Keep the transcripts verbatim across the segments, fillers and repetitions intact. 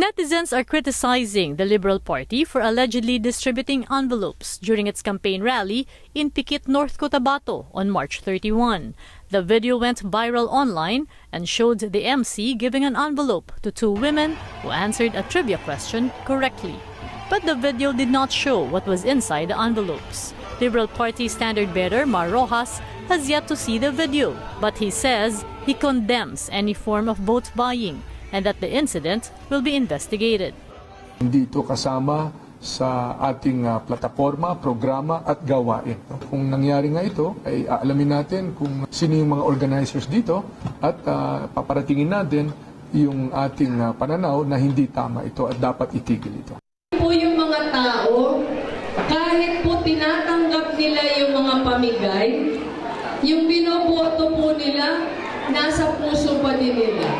Netizens are criticizing the Liberal Party for allegedly distributing envelopes during its campaign rally in Pikit, North Cotabato on March thirty-first. The video went viral online and showed the M C giving an envelope to two women who answered a trivia question correctly. But the video did not show what was inside the envelopes. Liberal Party standard bearer Mar Roxas has yet to see the video, but he says he condemns any form of vote buying and that the incident will be investigated. Hindi ito kasama sa ating uh, plataforma, programa at gawain. Kung nangyari nga ito, ay aalamin natin kung sino yung mga organizers dito at uh, paparatingin natin yung ating uh, pananaw na hindi tama ito at dapat itigil ito. Po yung mga tao, kahit po tinatanggap nila yung mga pamigay, yung binoboto po nila, nasa puso pa din nila.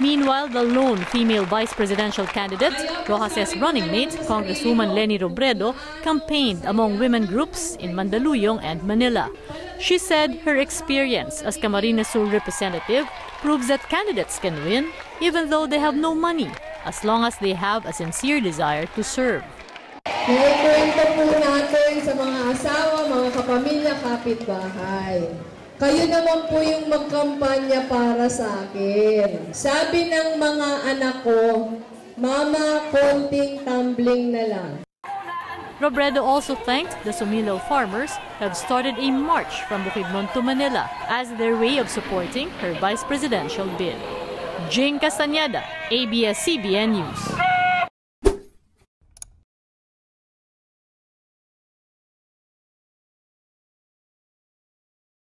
Meanwhile, the lone female vice presidential candidate, Roxas' running mate, Congresswoman Lenny Robredo, campaigned among women groups in Mandaluyong and Manila. She said her experience as Camarines Sur representative proves that candidates can win even though they have no money, as long as they have a sincere desire to serve. Naikwento po natin sa mga asawa, mga kapamilya, kapitbahay. Kayo naman po yung magkampanya para sa akin. Sabi ng mga anak ko, Mama, konting tumbling na lang. Robredo also thanked the Sumilao farmers who have started a march from Bukidnon to Manila as their way of supporting her vice presidential bid. Jing Castañeda, A B S C B N News.